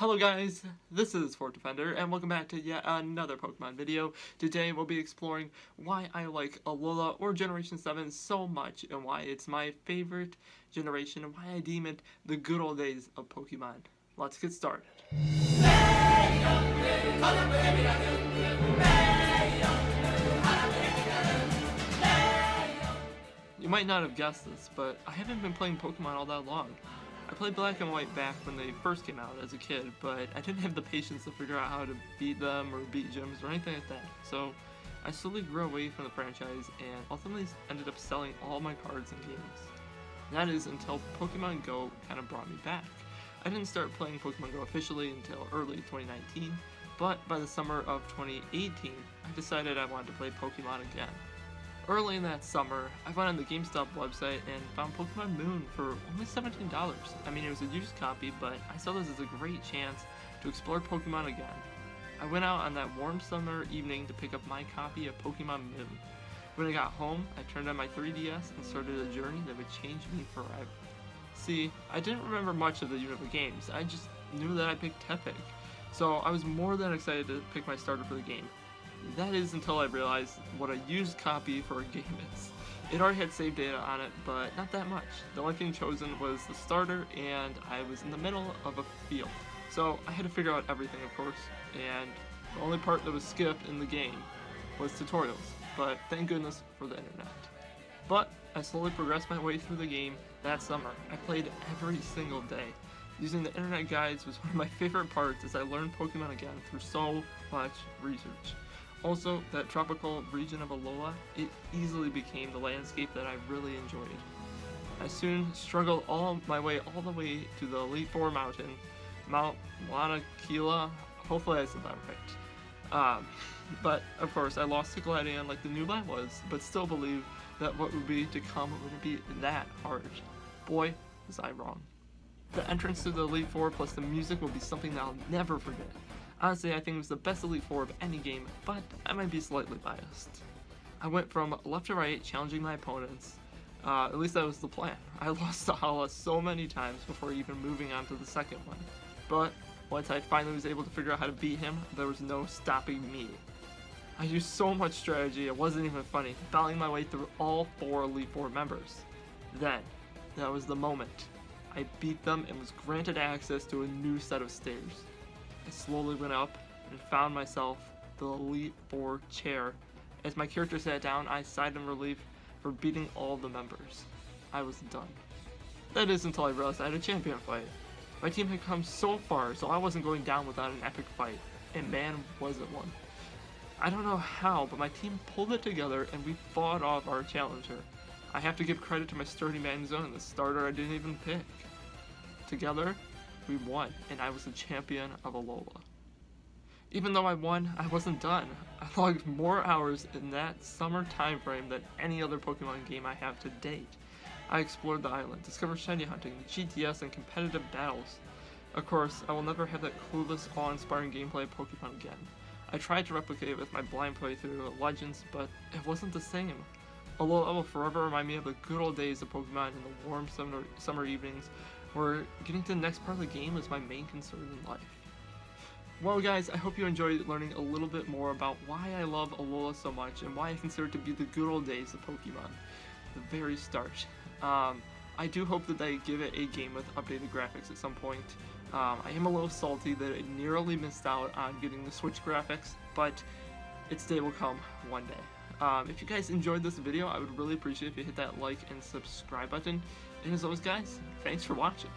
Hello guys, this is Fort Defender, and welcome back to yet another Pokemon video. Today we'll be exploring why I like Alola, or Generation 7, so much, and why it's my favorite generation, and why I deem it the good old days of Pokemon. Let's get started. You might not have guessed this, but I haven't been playing Pokemon all that long. I played Black and White back when they first came out as a kid, but I didn't have the patience to figure out how to beat them or beat gyms or anything like that, so I slowly grew away from the franchise and ultimately ended up selling all my cards and games. That is until Pokemon Go kind of brought me back. I didn't start playing Pokemon Go officially until early 2019, but by the summer of 2018, I decided I wanted to play Pokemon again. Early in that summer, I went on the GameStop website and found Pokemon Moon for only $17. I mean, it was a used copy, but I saw this as a great chance to explore Pokemon again. I went out on that warm summer evening to pick up my copy of Pokemon Moon. When I got home, I turned on my 3DS and started a journey that would change me forever. See, I didn't remember much of the Unova games, I just knew that I picked Tepig, so I was more than excited to pick my starter for the game. That is until I realized what a used copy for a game is. It already had save data on it, but not that much. The only thing chosen was the starter, and I was in the middle of a field. So I had to figure out everything, of course, and the only part that was skipped in the game was tutorials, but thank goodness for the internet. But I slowly progressed my way through the game that summer. I played every single day. Using the internet guides was one of my favorite parts as I learned Pokemon again through so much research. Also, that tropical region of Alola, it easily became the landscape that I really enjoyed. I soon struggled all the way to the Elite Four mountain, Mount Lanakila, hopefully I said that right. But of course I lost to Gladian like the noob I was, but still believed that what would be to come wouldn't be that hard. Boy, was I wrong. The entrance to the Elite Four plus the music will be something that I'll never forget. Honestly, I think it was the best Elite Four of any game, but I might be slightly biased. I went from left to right, challenging my opponents. At least that was the plan. I lost to Hala so many times before even moving on to the second one. But once I finally was able to figure out how to beat him, there was no stopping me. I used so much strategy, it wasn't even funny, battling my way through all four Elite Four members. Then, that was the moment. I beat them and was granted access to a new set of stairs. I slowly went up and found myself the Elite Four chair. As my character sat down, I sighed in relief for beating all the members. I was done. That is until I realized I had a champion fight. My team had come so far, so I wasn't going down without an epic fight, and man was it one. I don't know how, but my team pulled it together and we fought off our challenger. I have to give credit to my sturdy man Zone, the starter I didn't even pick. Together, we won, and I was the champion of Alola. Even though I won, I wasn't done. I logged more hours in that summer time frame than any other Pokemon game I have to date. I explored the island, discovered shiny hunting, GTS, and competitive battles. Of course, I will never have that clueless, awe-inspiring gameplay of Pokemon again. I tried to replicate it with my blind playthrough of Legends, but it wasn't the same. Alola will forever remind me of the good old days of Pokemon in the warm summer evenings, where getting to the next part of the game was my main concern in life. Well guys, I hope you enjoyed learning a little bit more about why I love Alola so much and why I consider it to be the good old days of Pokemon. The very start. I do hope that they give it a game with updated graphics at some point. I am a little salty that it nearly missed out on getting the Switch graphics, but its day will come one day. If you guys enjoyed this video, I would really appreciate if you hit that like and subscribe button. And as always guys, thanks for watching.